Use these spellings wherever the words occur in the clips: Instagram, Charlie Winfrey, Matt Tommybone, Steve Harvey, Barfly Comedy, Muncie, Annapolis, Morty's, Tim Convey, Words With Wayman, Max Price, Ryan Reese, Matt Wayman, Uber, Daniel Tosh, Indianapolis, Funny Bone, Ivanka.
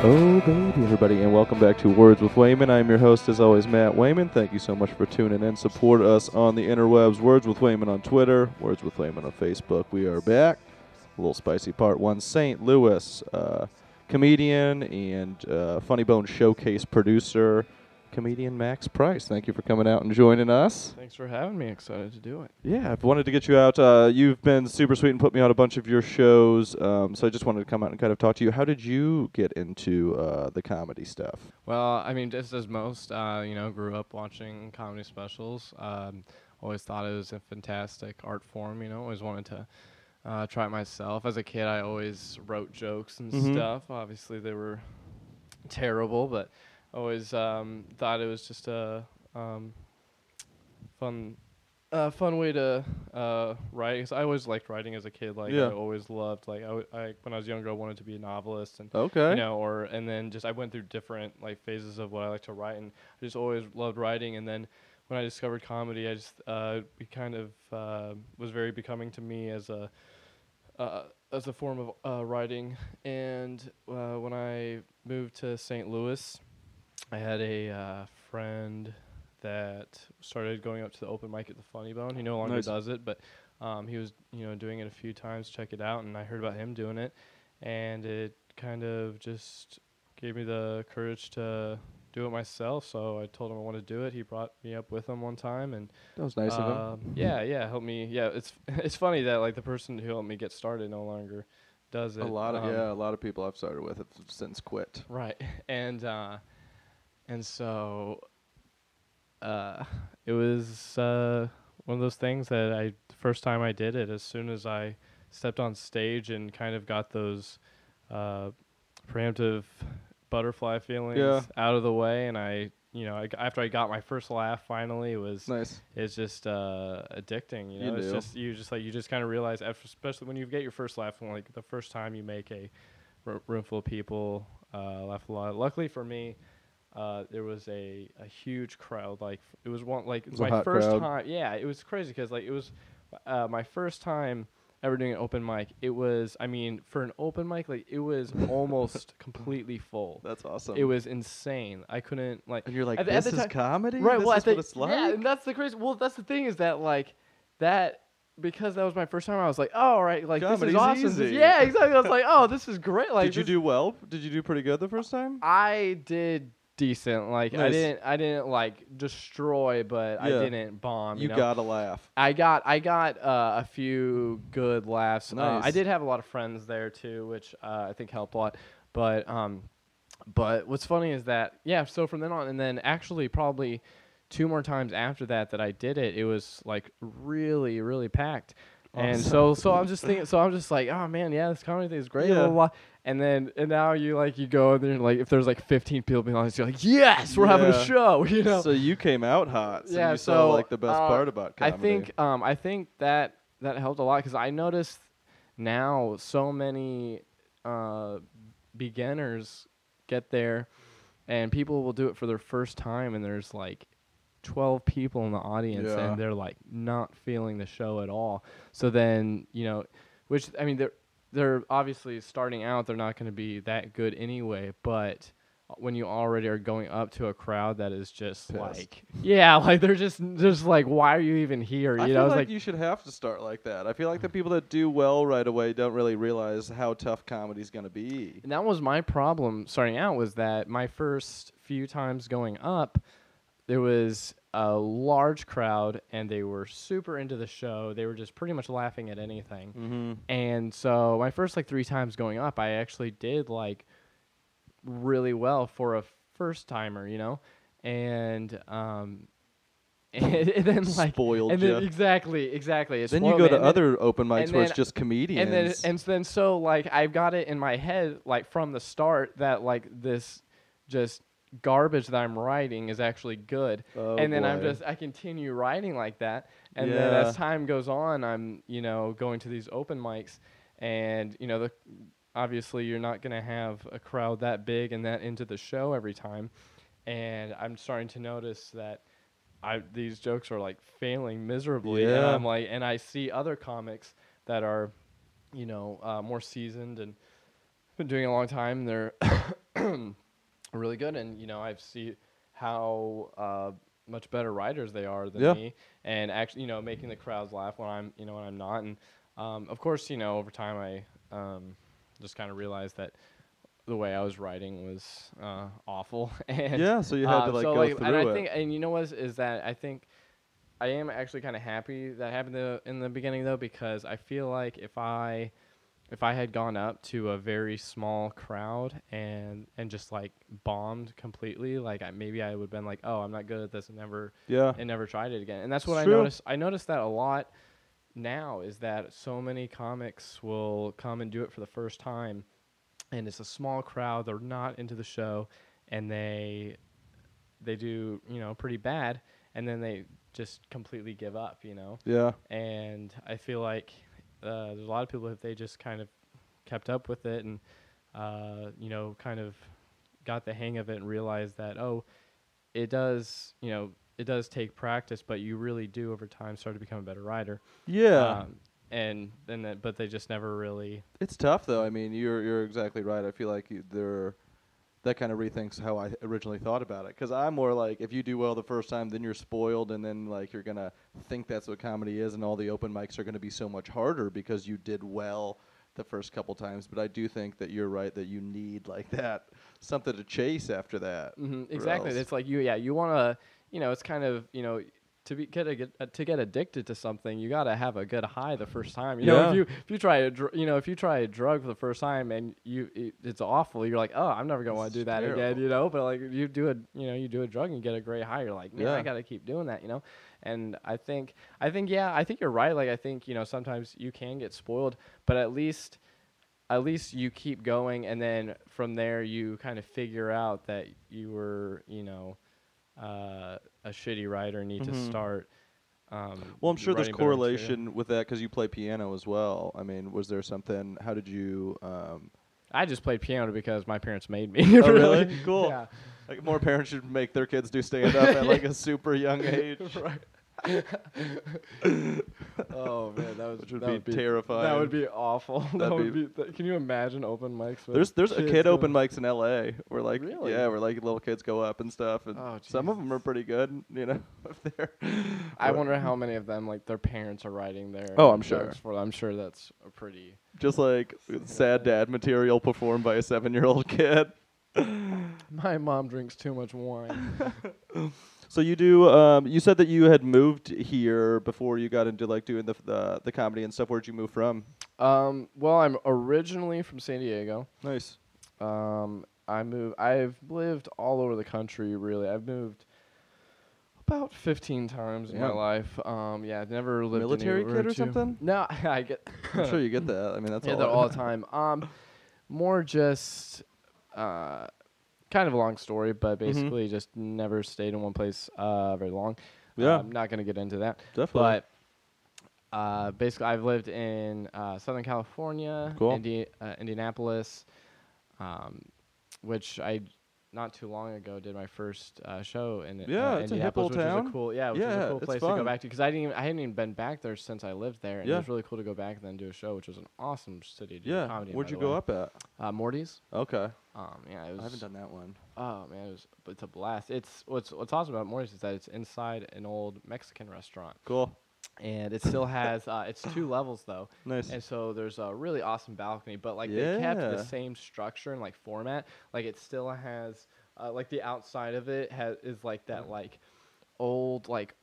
Oh, baby, everybody, and welcome back to Words With Wayman. I'm your host, as always, Matt Wayman. Thank you so much for tuning in. Support us on the interwebs, Words With Wayman on Twitter, Words With Wayman on Facebook. We are back. A little spicy part one. St. Louis, comedian and Funny Bone Showcase producer, comedian Max Price. Thank you for coming out and joining us. Thanks for having me. Excited to do it. Yeah, I've wanted to get you out. You've been super sweet and put me on a bunch of your shows, so I just wanted to come out and kind of talk to you. How did you get into the comedy stuff? Well, I mean, just as most, grew up watching comedy specials. Always thought it was a fantastic art form, always wanted to try it myself. As a kid, I always wrote jokes and stuff. Obviously, they were terrible, but always thought it was just a fun way to write. 'Cause I always liked writing as a kid. I always loved when I was younger, I wanted to be a novelist, and I went through different phases of what I like to write, and I just always loved writing. And then when I discovered comedy, I just it kind of was very becoming to me as a form of writing. And when I moved to St. Louis, I had a friend that started going up to the open mic at the Funny Bone. He no longer does it, but he was doing it a few times, check it out, and I heard about him doing it, and it kind of just gave me the courage to do it myself. So I told him I wanted to do it. He brought me up with him one time, and that was nice of him. Yeah, helped me. Yeah, it's funny that the person who helped me get started no longer does it. A lot of people I've started with have since quit. Right, And so it was one of those things that the first time I did it, as soon as I stepped on stage and kind of got those preemptive butterfly feelings out of the way, and after I got my first laugh, finally, it was nice. It's just addicting, you just kind of realize, especially when you get your first laugh, and the first time you make a room full of people laugh a lot. Luckily for me, there was a huge crowd. My first time. Yeah, it was crazy because it was my first time ever doing an open mic. It was, for an open mic, it was almost completely full. That's awesome. It was insane. I couldn't And you're like, this is comedy? Right. This is what it's like. Yeah, and that's the crazy. Well, that's the thing is that because that was my first time, I was like, "Oh, all right, this is awesome." Easy. Yeah, exactly. I was like, "Oh, this is great." Did you do well? Did you do pretty good the first time? I did. Decent, nice. I didn't destroy, but I didn't bomb. You gotta laugh. I got a few good laughs. Nice. I did have a lot of friends there too, which I think helped a lot. But what's funny is that So from then on, and then actually probably two more times after that I did it. It was really, really packed. Awesome. And so I'm just thinking. So I'm just like, oh man, this comedy thing is great. Yeah. Blah, blah, blah. And now you you go and then if there's 15 people behind us, you're like, yes, we're having a show. So you came out hot. So you saw the best part about comedy. I think that helped a lot because I noticed now so many beginners get there, and people will do it for their first time, and there's 12 people in the audience and they're not feeling the show at all. So then which they're obviously starting out, they're not going to be that good anyway, but when you already are going up to a crowd that is just pissed. They're just why are you even here? I feel you should have to start like that. I feel the people that do well right away don't really realize how tough comedy's going to be. And that was my problem starting out, was that my first few times going up, there was a large crowd, and they were super into the show. They were just pretty much laughing at anything. Mm-hmm. And so my first three times going up, I actually did really well for a first timer, And and then spoiled. And then exactly. Then you go to other open mics where it's just comedians. And then I've got it in my head from the start that this just garbage that I'm writing is actually good. I continue writing like that, and then as time goes on, I'm going to these open mics, and obviously you're not going to have a crowd that big and that into the show every time, and I'm starting to notice that these jokes are failing miserably. And I'm and I see other comics that are more seasoned and been doing it a long time, and they're really good, and you know, I've seen how much better writers they are than me, and actually, you know, making the crowds laugh when I'm, you know, when I'm not. And of course, you know, over time I just kind of realized that the way I was writing was awful. And so you had to go through it. And you know what is that I think I am actually kind of happy that happened in the beginning, though, because I feel like if I had gone up to a very small crowd and just like bombed completely, like maybe I would have been like, oh, I'm not good at this, and never tried it again. And that's what I noticed that a lot now, is that so many comics will come and do it for the first time, and it's a small crowd, they're not into the show, and they do, you know, pretty bad, and then they just completely give up, you know? Yeah. And I feel like there's a lot of people, if they just kind of kept up with it and, you know, kind of got the hang of it and realized that, oh, it does, you know, it does take practice, but you really do over time start to become a better writer. Yeah. But they just never really. It's tough, though. I mean, you're exactly right. I feel like that kind of rethinks how I originally thought about it, because I'm more like, if you do well the first time, then you're spoiled, and then like you're gonna think that's what comedy is, and all the open mics are gonna be so much harder because you did well the first couple times. But I do think that you're right, that you need like that something to chase after that. Mm-hmm, exactly. It's like you wanna, you know, it's kind of, you know, to get addicted to something, you gotta have a good high the first time. You know, if you try a drug for the first time and it's awful, you're like, oh, I'm never gonna want to do that again. You know, but like you do a drug and you get a great high, you're like, man, I gotta keep doing that. You know, and I think you're right. Like I think, you know, sometimes you can get spoiled, but at least you keep going, and then from there you kind of figure out that you were, you know, a shitty writer need to start. Well, I'm sure there's correlation with that because you play piano as well. I mean, was there something? How did you? I just played piano because my parents made me. Oh, really? Cool. Yeah. Like more parents should make their kids do stand up at like a super young age. Right. Oh man, that would be terrifying. That would be awful. Can you imagine open mics? With there's a kid open mics in LA where like where like little kids go up and stuff, and some of them are pretty good, you know. I wonder how many of them like their parents are writing their. Oh, I'm sure. I'm sure that's a pretty. Just like sad dad material performed by a 7-year-old kid. My mom drinks too much wine. So you do. You said that you had moved here before you got into like doing the comedy and stuff. Where'd you move from? Well, I'm originally from San Diego. Nice. I've lived all over the country. Really, I've moved about 15 times in my life. I've never lived. Military kid or something? No, I get. I'm sure you get that. I mean, that's all the time. More just. Kind of a long story, but basically just never stayed in one place very long. Yeah. I'm not going to get into that. Definitely. But basically I've lived in Southern California, Indianapolis, which I not too long ago did my first show in Indianapolis, which was a cool place to go back to, because I hadn't even been back there since I lived there, and it was really cool to go back and then do a show, which was an awesome city to do comedy. Where'd you go up at? Morty's. Okay. I haven't done that one. Oh man, it's a blast. It's what's awesome about Morty's is that it's inside an old Mexican restaurant. Cool. And it still has it's 2 levels though. Nice. And so there's a really awesome balcony, but like they kept the same structure and like format. Like it still has like the outside of it is like that like old like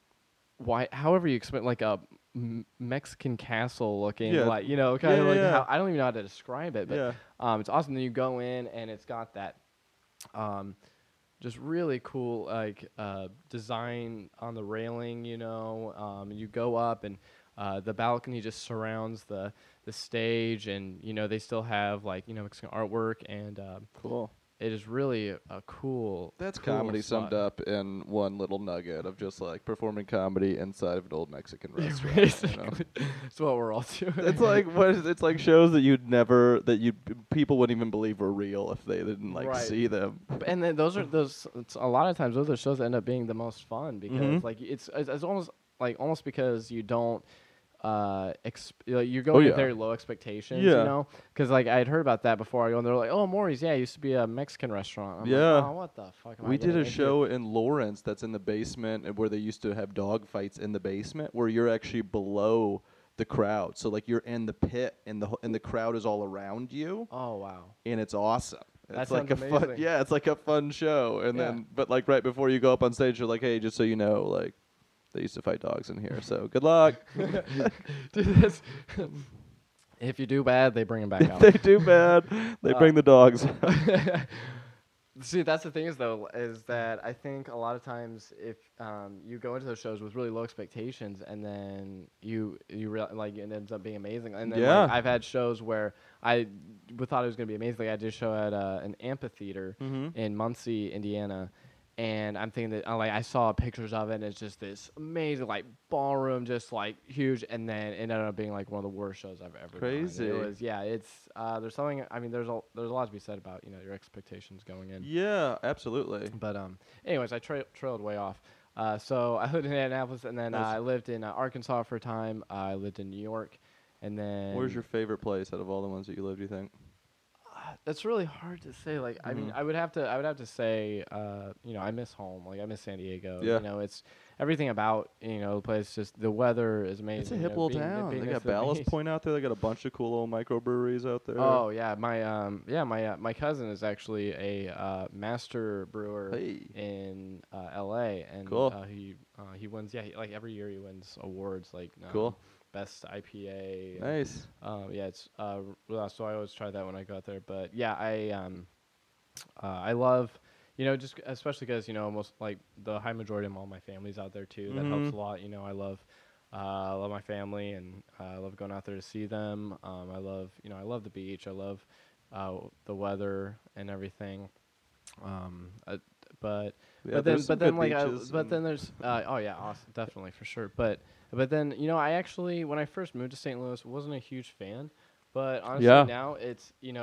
white, however you explain, like a Mexican castle looking, like, you know, kind of like how, I don't even know how to describe it, but it's awesome. Then you go in and it's got that just really cool, like design on the railing, you know. You go up, and the balcony just surrounds the stage, and you know they still have like, you know, Mexican artwork, and cool. It is really a cool. That's cool comedy spot. Summed up in one little nugget of just like performing comedy inside of an old Mexican restaurant. Basically, you know? That's what we're all doing. It's like it's like shows that people wouldn't even believe were real if they didn't like see them. And then it's a lot of times those are shows that end up being the most fun because like it's almost because you don't you're going with very low expectations, you know? Because, like, I had heard about that before. I go, and they're like, oh, Morty's, yeah, it used to be a Mexican restaurant. I'm like, oh, what the fuck am I did a show in Lawrence that's in the basement where they used to have dog fights in the basement where you're actually below the crowd. So, like, you're in the pit, and the crowd is all around you. Oh, wow. And it's awesome. It's like a fun, it's like a fun show. And then, but, like, right before you go up on stage, you're like, hey, just so you know, like, they used to fight dogs in here, so good luck. If you do bad, they bring them back out. They do bad, they bring the dogs. See, that's the thing is, though, is that I think a lot of times if you go into those shows with really low expectations, and then you it ends up being amazing. And then like, I've had shows where I thought it was going to be amazing. Like, I did a show at an amphitheater in Muncie, Indiana. And I'm thinking that I saw pictures of it, and it's just this amazing, like, ballroom, just like huge, and then it ended up being like one of the worst shows I've ever done. It was, it's there's something. I mean, there's a lot to be said about your expectations going in. Yeah, absolutely. But anyways, I trailed way off. So I lived in Annapolis, and then I lived in Arkansas for a time. I lived in New York, and then. Where's your favorite place out of all the ones that you lived? You think? That's really hard to say. Like, I mean, I would have to say, I miss home. Like, I miss San Diego. Yeah. It's everything about, the place. Just the weather is amazing. It's a hip little town. They got Ballast Point out there. They got a bunch of cool little microbreweries out there. Oh yeah, my cousin is actually a master brewer in L.A. and he wins. Yeah, every year he wins awards. Like best IPA. Nice. It's so I always try that when I go out there. But yeah, I love, just especially because almost like the high majority of all my family's out there too. That helps a lot. I love my family, and I love going out there to see them. I love I love the beach. I love the weather and everything. But then there's awesome, definitely for sure. But then, I actually, when I first moved to St. Louis, wasn't a huge fan, but honestly now it's, it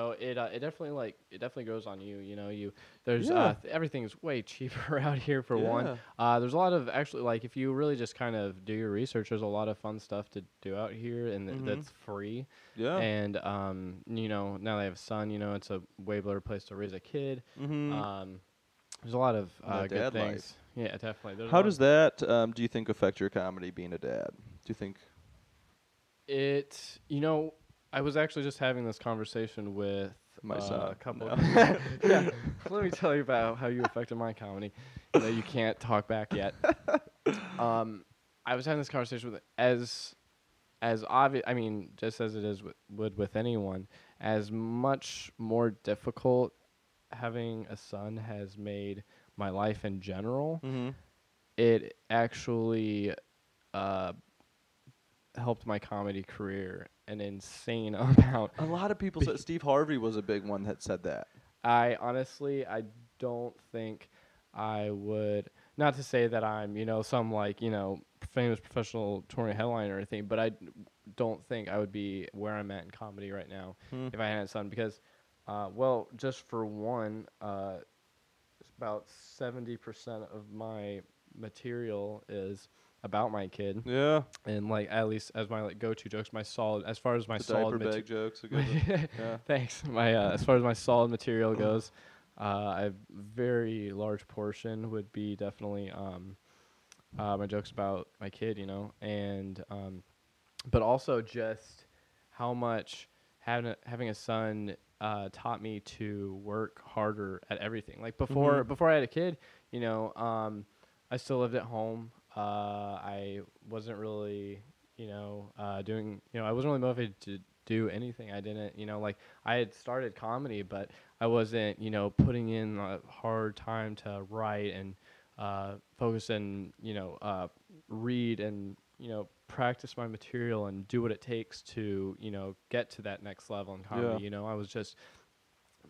definitely grows on you. Everything's way cheaper out here for one. There's a lot of actually, if you really just kind of do your research, there's a lot of fun stuff to do out here, and that's free. Yeah. And, now they have a son, it's a way better place to raise a kid. There's a lot of good things. Life. Yeah, definitely. There's How does that, do you think, affect your comedy, being a dad? Do you think? I was actually just having this conversation with my son. A couple of yeah. Let me tell you about how you affected my comedy. You can't talk back yet. I was having this conversation with, as obvious, I mean, just as it is with anyone, as much more difficult having a son has made my life in general, it actually helped my comedy career an insane amount. A lot of people said Steve Harvey was a big one that said that. I don't think I would, not to say that I'm, some famous professional touring headliner or anything, but I don't think I would be where I'm at in comedy right now if I had a son, because, just for one, about 70% of my material is about my kid. Yeah. And at least as my go-to jokes, as far as my solid diaper bag jokes. Yeah. Thanks. My as far as my solid material goes, a very large portion would be definitely my jokes about my kid. And but also just how much having a son taught me to work harder at everything. Before I had a kid, I still lived at home. I wasn't really, I wasn't really motivated to do anything. I didn't, I had started comedy, but I wasn't, putting in a hard time to write and focus and, read and, practice my material and do what it takes to, get to that next level in comedy. I was just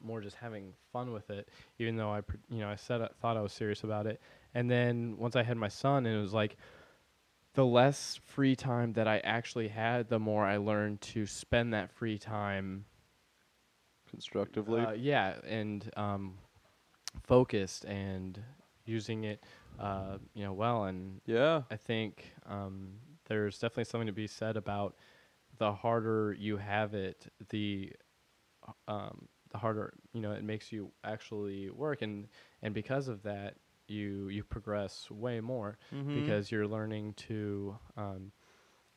more just having fun with it, even though I thought I was serious about it. And then once I had my son, and it was the less free time that I actually had, the more I learned to spend that free time constructively. And focused and using it, well. And I think there's definitely something to be said about the harder you have it, the harder, you know, it makes you actually work. And because of that, you progress way more because you're learning to,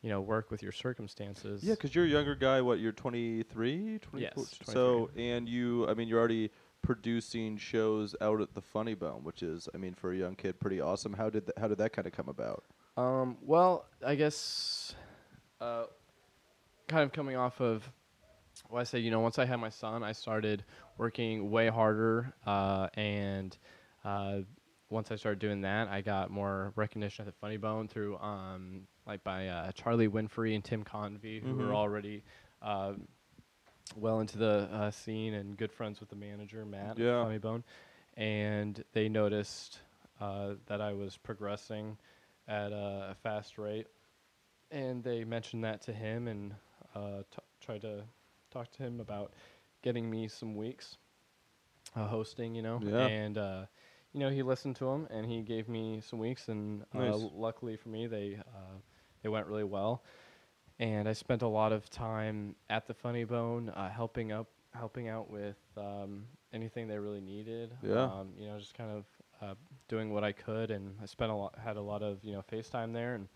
you know, work with your circumstances. Yeah, because you're a younger guy. What, you're 23? 24? Yes, 23. So, and you, I mean, you're already producing shows out at the Funny Bone, which is, I mean, for a young kid, pretty awesome. How did that kind of come about? Well, I guess kind of coming off of, well, I say, you know, once I had my son, I started working way harder, and once I started doing that, I got more recognition at the Funny Bone through, like, by Charlie Winfrey and Tim Convey, who were already well into the scene and good friends with the manager, Matt Tommybone. And they noticed that I was progressing at a fast rate. And they mentioned that to him and tried to talk to him about getting me some weeks hosting, you know. Yeah. And... you know, he listened to him, and he gave me some weeks, and luckily for me, they went really well. And I spent a lot of time at the Funny Bone, helping out with anything they really needed. Yeah. You know, just kind of doing what I could, and I had a lot of you know, FaceTime there, and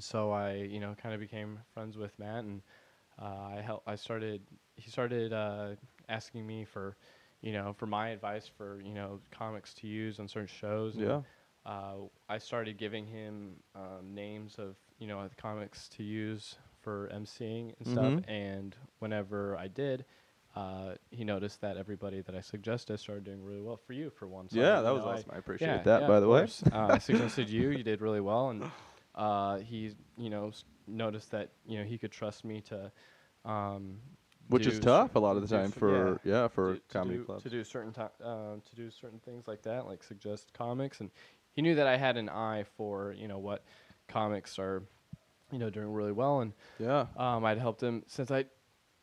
so I, you know, kind of became friends with Matt, and he started asking me for, you know, for my advice for, you know, comics to use on certain shows. Yeah. And, I started giving him names of, you know, comics to use for emceeing and stuff. And whenever I did, he noticed that everybody that I suggested started doing really well. For you, for one. So yeah, that was awesome. I appreciate that, by the way. I suggested you did really well. And he, you know, noticed that, you know, he could trust me to... which is tough a lot of the time for for comedy clubs to do certain things like that, like suggest comics. And he knew that I had an eye for, you know, what comics are, you know, doing really well. And I'd helped him since I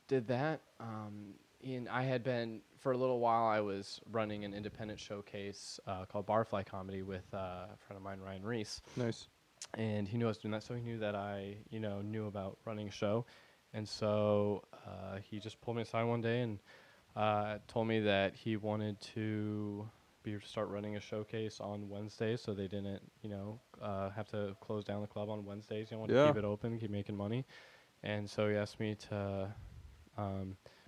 did that. And I had been, for a little while, I was running an independent showcase called Barfly Comedy with a friend of mine, Ryan Reese. Nice. And he knew I was doing that, so he knew that I, you know, knew about running a show. And so he just pulled me aside one day and told me that he wanted to start running a showcase on Wednesdays, so they didn't, you know, have to close down the club on Wednesdays. You know, want to keep it open, keep making money. And so he asked me to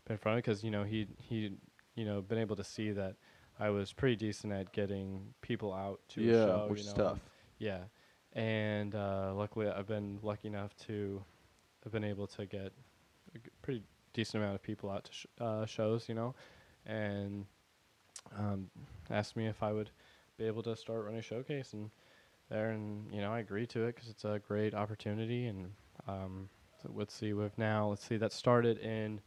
be in front of it because, you know, he you know, been able to see that I was pretty decent at getting people out to a show. Which is tough. Yeah. And luckily, I've been lucky enough to... I've been able to get a pretty decent amount of people out to shows, you know, and asked me if I would be able to start running a showcase and you know, I agreed to it because it's a great opportunity. And so let's see, that started in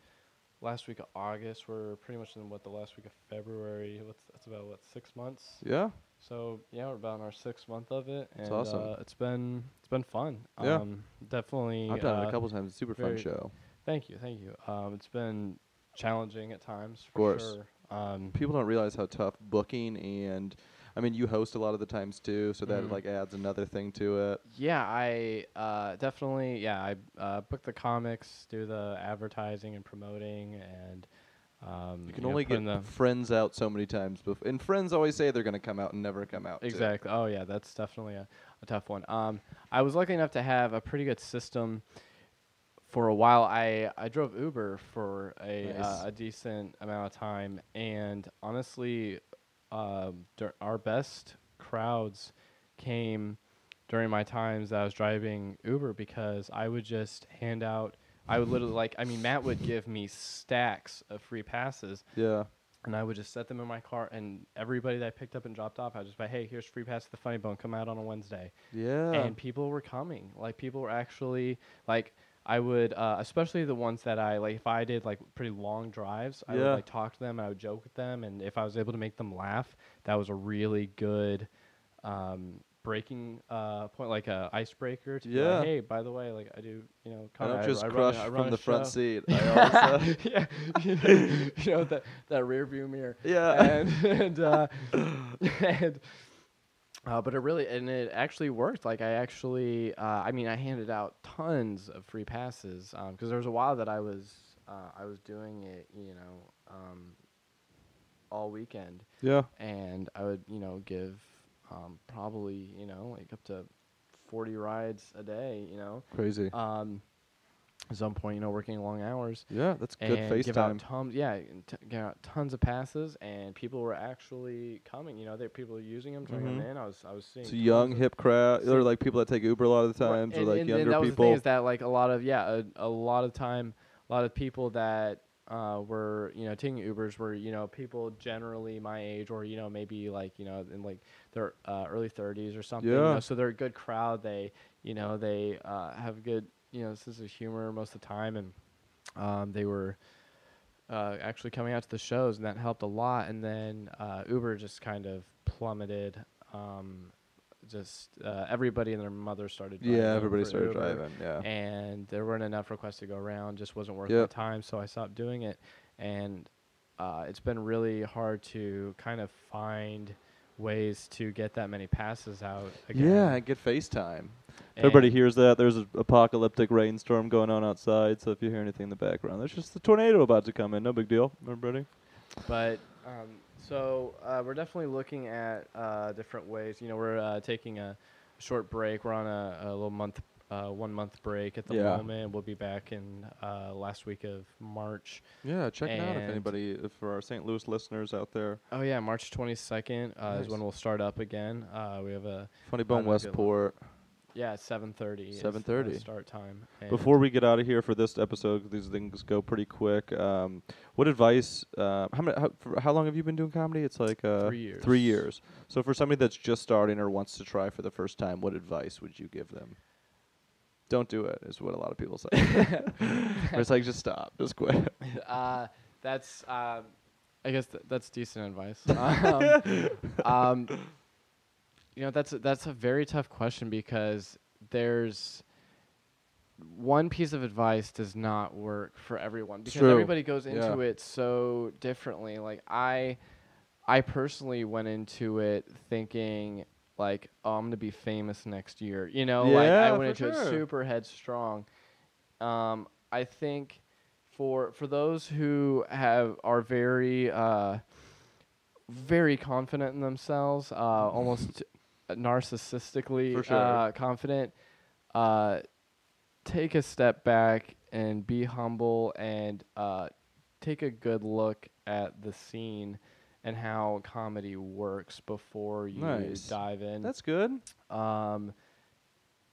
last week of August. We're pretty much in the last week of February. That's about 6 months. Yeah. So yeah, we're about in our 6th month of it. That's awesome. It's been fun. Yeah. Definitely. I've done it a couple times. It's a super fun show. Thank you. It's been challenging at times. Of course. Sure. People don't realize how tough booking and, I mean, you host a lot of the times too, so that like adds another thing to it. Yeah, I definitely. Yeah, I book the comics, do the advertising and promoting and. You can only get friends out so many times, and friends always say they're going to come out and never come out. Exactly. Too. Oh yeah, that's definitely a tough one. I was lucky enough to have a pretty good system. For a while, I drove Uber for a decent amount of time, and honestly, our best crowds came during my times that I was driving Uber because I would just hand out. I would literally, Matt would give me stacks of free passes. Yeah. And I would just set them in my car, and everybody that I picked up and dropped off, I would just be, hey, here's free pass to the Funny Bone. Come out on a Wednesday. Yeah. And people were coming. Like, people were actually, like, I would, especially the ones that I, like, if I did, like, pretty long drives, I would, like, talk to them, and I would joke with them. And if I was able to make them laugh, that was a really good breaking point, like a icebreaker to be like, hey, by the way, like I do, you know, comedy. I don't just crush from the front seat. I also you know, that rear view mirror. Yeah. And But it really, and it actually worked. Like, I actually, I mean, I handed out tons of free passes because there was a while that I was doing it, you know, all weekend. Yeah. And I would, you know, give probably, you know, like up to 40 rides a day, you know. Crazy. At some point, you know, working long hours. Yeah, that's good face time. Yeah, give out tons of passes, and people were actually coming. You know, people were using them, turning them in. I was seeing. So young, hip crowd. Or like people that take Uber a lot of the times, right. or like younger people. And that was the thing, is that like a lot of people that were, you know, taking Ubers were, you know, people generally my age, or, you know, maybe like, you know, in like their early 30s or something. Yeah. You know, so they're a good crowd. They, you know, they have good. You know, this is a humor most of the time, and they were actually coming out to the shows, and that helped a lot. And then Uber just kind of plummeted. Everybody and their mother started driving. Yeah, everybody started Uber, driving, yeah. And there weren't enough requests to go around. Just wasn't worth the time, so I stopped doing it. And it's been really hard to kind of find ways to get that many passes out again. Yeah, and get face time. Everybody hears that. There's an apocalyptic rainstorm going on outside, so if you hear anything in the background, there's just a tornado about to come in. No big deal, everybody. But so we're definitely looking at different ways. You know, we're taking a short break. We're on a little month, 1 month break at the moment. We'll be back in last week of March. Yeah, check it out if anybody, for our St. Louis listeners out there. Oh yeah, March 22nd is when we'll start up again. We have a Funny Bone Westport. Yeah, 7:30. 7:30 start time. Before we get out of here for this episode, these things go pretty quick. What advice? How long have you been doing comedy? It's like 3 years. 3 years. So for somebody that's just starting or wants to try for the first time, what advice would you give them? Don't do it is what a lot of people say. It's like just stop, just quit. I guess that's decent advice. You know, that's a very tough question, because there's one piece of advice does not work for everyone, because everybody goes into it so differently. Like I personally went into it thinking like, oh, I'm gonna be famous next year. You know, like I went into it super headstrong. I think for those who are very very confident in themselves, almost narcissistically confident, take a step back and be humble, and take a good look at the scene and how comedy works before you dive in. That's good.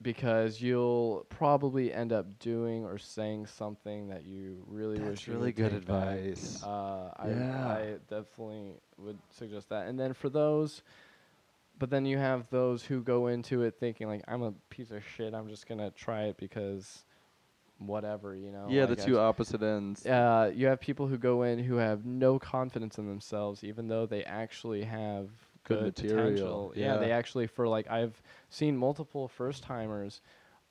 Because you'll probably end up doing or saying something that you really wish you would take back. That's really good advice. I definitely would suggest that. And then but then you have those who go into it thinking, like, I'm a piece of shit. I'm just going to try it because whatever, you know. Yeah, like the two opposite ends. You have people who go in who have no confidence in themselves, even though they actually have good potential. Yeah, they actually, for like, I've seen multiple first-timers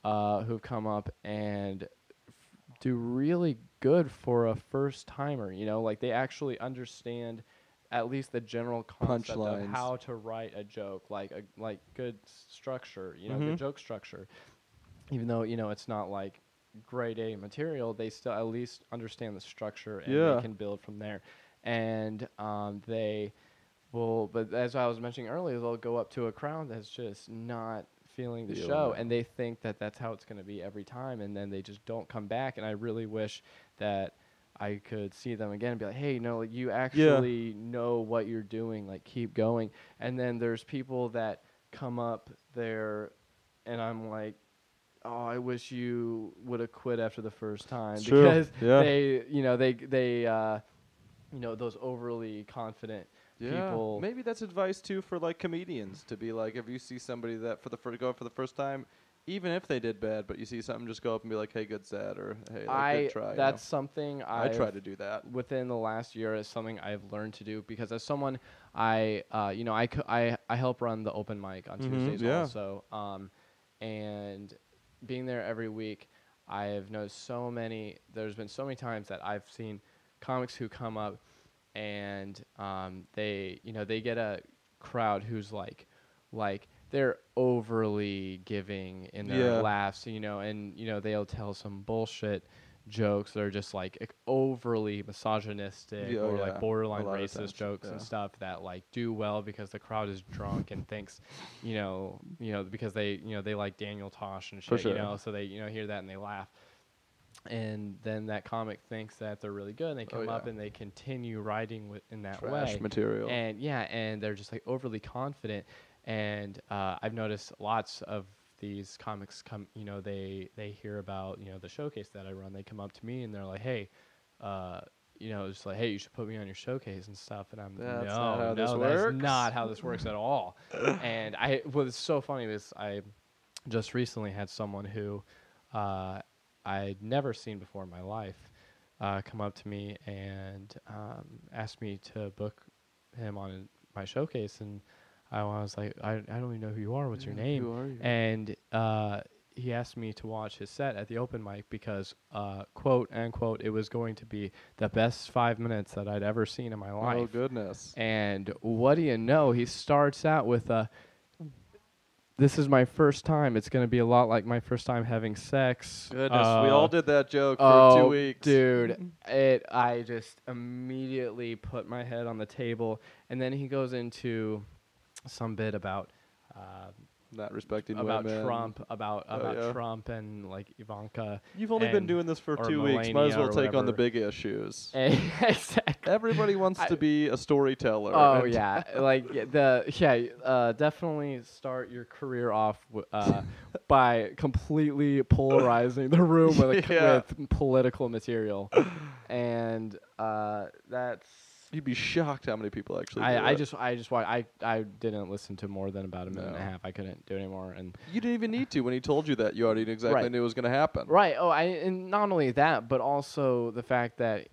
who've come up and do really good for a first-timer. You know, like they actually understand at least the general concept of how to write a joke, like good structure, you know, good joke structure. Even though, you know, it's not like grade A material, they still at least understand the structure, and they can build from there. And they will, but as I was mentioning earlier, they'll go up to a crowd that's just not feeling the show, and they think that that's how it's going to be every time, and then they just don't come back. And I really wish that I could see them again and be like, hey, no, like, you actually know what you're doing. Like, keep going. And then there's people that come up there, and I'm like, oh, I wish you would have quit after the first time. It's because they, you know, they you know, those overly confident people. Maybe that's advice, too, for, like, comedians, to be like, if you see somebody that for the first time, even if they did bad, but you see something, just go up and be like, hey, good set, or hey, like, good try. That's something I try to do that. Within the last year is something I've learned to do, because as someone, you know, I help run the open mic on Tuesdays also. And being there every week, I have noticed there's been so many times that I've seen comics who come up and they get a crowd who's like, they're overly giving in their laughs, you know, and, you know, they'll tell some bullshit jokes that are just like overly misogynistic or like borderline racist jokes and stuff that like do well because the crowd is drunk and thinks, you know, because they like Daniel Tosh and shit, you know, so they, you know, hear that and they laugh. And then that comic thinks that they're really good, and they come up and they continue writing in that trash way. Material. And and they're just like overly confident. And I've noticed lots of these comics come, you know, they hear about, you know, the showcase that I run. They come up to me and they're like, hey, you know, just like, hey, you should put me on your showcase and stuff. And I'm that's not how this works at all. And what's so funny is I just recently had someone who I'd never seen before in my life come up to me and asked me to book him on my showcase. And I was like, I don't even know who you are. What's your name? Who are you? And he asked me to watch his set at the open mic because, quote, unquote, it was going to be the best 5 minutes that I'd ever seen in my life. Oh, goodness. And what do you know? He starts out with a, this is my first time. It's going to be a lot like my first time having sex. Goodness, we all did that joke for 2 weeks. Dude, I just immediately put my head on the table. And then he goes into some bit about not respecting women. Trump, about Trump and like Ivanka. You've only been doing this for 2 weeks. Might as well take on the big issues. Exactly. Everybody wants to be a storyteller. Oh yeah, like definitely start your career off by completely polarizing the room with political material, and that's. You'd be shocked how many people actually. I didn't listen to more than about a minute and a half. I couldn't do it anymore, and you didn't even need to when he told you that. You already exactly knew it was going to happen. Right. Oh, and not only that, but also the fact that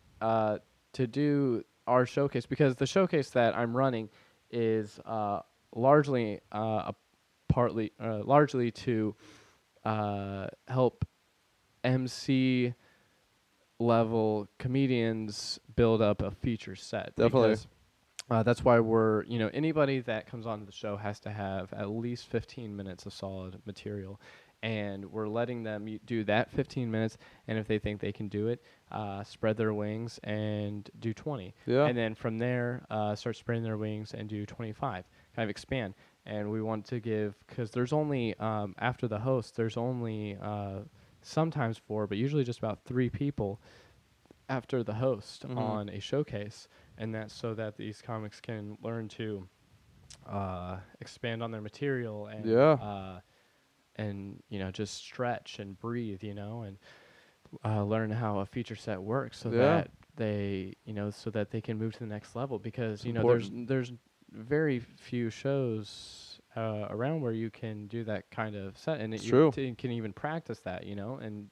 to do our showcase, because the showcase that I'm running is largely to help MC level comedians build up a feature set. Definitely. Because, that's why we're, you know, anybody that comes onto the show has to have at least 15 minutes of solid material, and we're letting them do that 15 minutes, and if they think they can do it, spread their wings and do 20. Yeah. And then from there, start spreading their wings and do 25, kind of expand. And we want to give, because there's only, after the host, there's only, sometimes 4, but usually just about 3 people after the host on a showcase, and that's so that these comics can learn to expand on their material and you know, just stretch and breathe, you know, and learn how a feature set works, so that they, you know, so that they can move to the next level, because you know there's very few shows around where you can do that kind of set, and you can even practice that, you know, and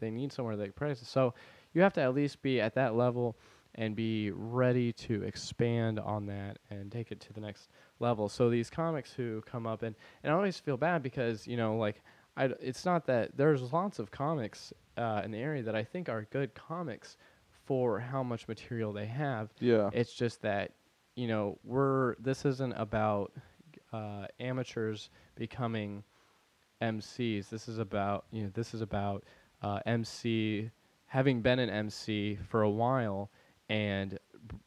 they need somewhere they practice. So you have to at least be at that level and be ready to expand on that and take it to the next level. So these comics who come up, and I always feel bad because, you know, like it's not that there's lots of comics in the area that I think are good comics for how much material they have. Yeah. It's just that, you know, this isn't about amateurs becoming MCs. This is about, you know, MC having been an MC for a while and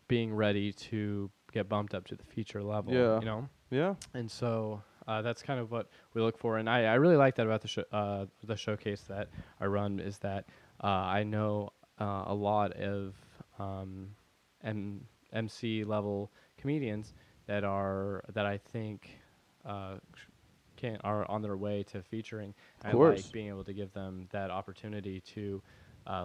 being ready to get bumped up to the feature level. Yeah. You know. Yeah. And so that's kind of what we look for, and I really like that about the showcase that I run, is that I know a lot of MC level comedians that I think are on their way to featuring. Of course. I like being able to give them that opportunity to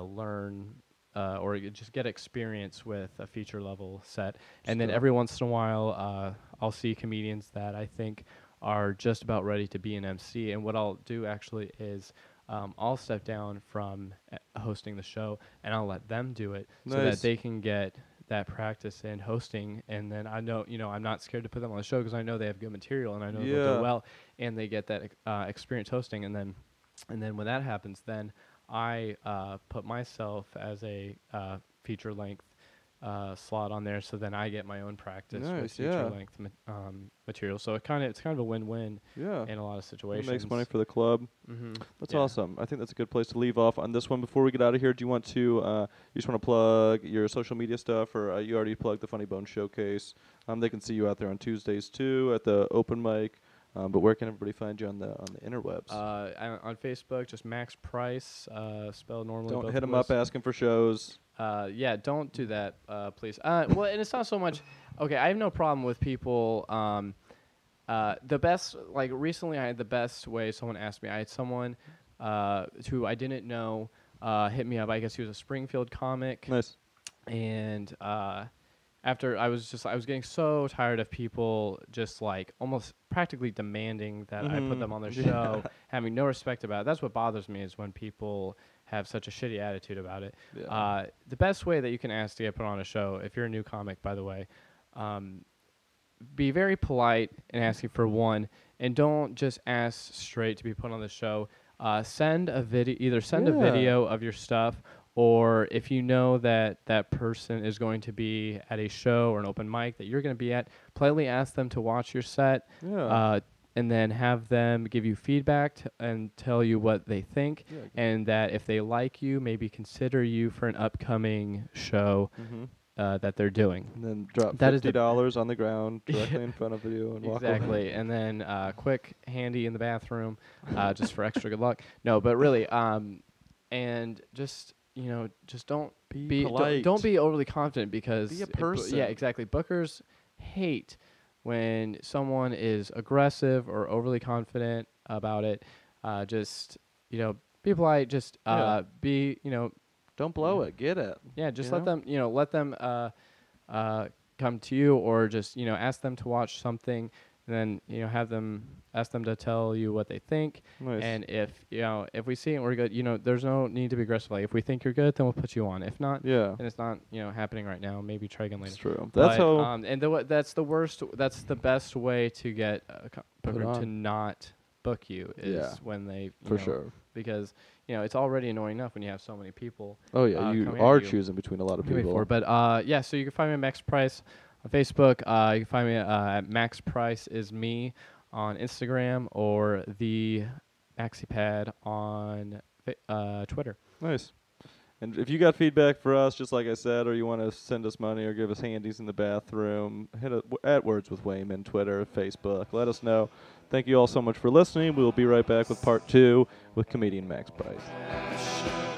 learn or just get experience with a feature level set. And then every once in a while, I'll see comedians that I think are just about ready to be an MC. And what I'll do actually is I'll step down from hosting the show, and I'll let them do it. Nice. So that they can get that practice in hosting, and then I know, you know, I'm not scared to put them on the show because I know they have good material, and I know they'll do well, and they get that experience hosting, and then when that happens, then I put myself as a feature length slot on there, so then I get my own practice with feature-length material. So it's kind of a win-win in a lot of situations. It makes money for the club. Mm-hmm. That's awesome. I think that's a good place to leave off on this one. Before we get out of here, do you want to plug your social media stuff, or you already plugged the Funny Bone Showcase? They can see you out there on Tuesdays too at the open mic. But where can everybody find you on the interwebs? On Facebook, just Max Price, spelled normally. Don't hit him up asking for shows. Don't do that, please. Well, and it's not so much. Okay, I have no problem with people. The best, like recently, I had the best way. Someone asked me. I had someone who I didn't know hit me up. I guess he was a Springfield comic. Nice. And after I was getting so tired of people just like almost practically demanding that I put them on their show, having no respect about it. That's what bothers me, is when people have such a shitty attitude about it. Yeah. The best way that you can ask to get put on a show, if you're a new comic, by the way, be very polite in asking for one, and don't just ask straight to be put on the show. Send a video of your stuff, or if you know that that person is going to be at a show or an open mic that you're going to be at, politely ask them to watch your set, and then have them give you feedback and tell you what they think, and that if they like you, maybe consider you for an upcoming show that they're doing. And then drop $50 on the ground directly in front of you and walk away. Exactly, and then quick handy in the bathroom just for extra good luck. No, but really, and just... You know, just be polite. Don't be overly confident, because be a person. Yeah, exactly. Bookers hate when someone is aggressive or overly confident about it. Be polite. Just don't blow it. Get it. Yeah, just let them come to you, or just ask them to watch something. And then, have them, ask them to tell you what they think. Nice. And if, if we see it, we're good, there's no need to be aggressive. Like, if we think you're good, then we'll put you on. If not, then it's not, happening right now. Maybe try again later. That's true. That's how. That's the worst, that's the best way to get a to not book you, is when they, sure. Because, it's already annoying enough when you have so many people. Oh, yeah. You are choosing between a lot of people. So you can find me at Max Price. On Facebook, you can find me at Max Price Is Me on Instagram, or the MaxiPad on Twitter. Nice. And if you got feedback for us, just like I said, or you want to send us money or give us handies in the bathroom, hit us at Words With Wayman, Twitter, Facebook. Let us know. Thank you all so much for listening. We'll be right back with part 2 with comedian Max Price.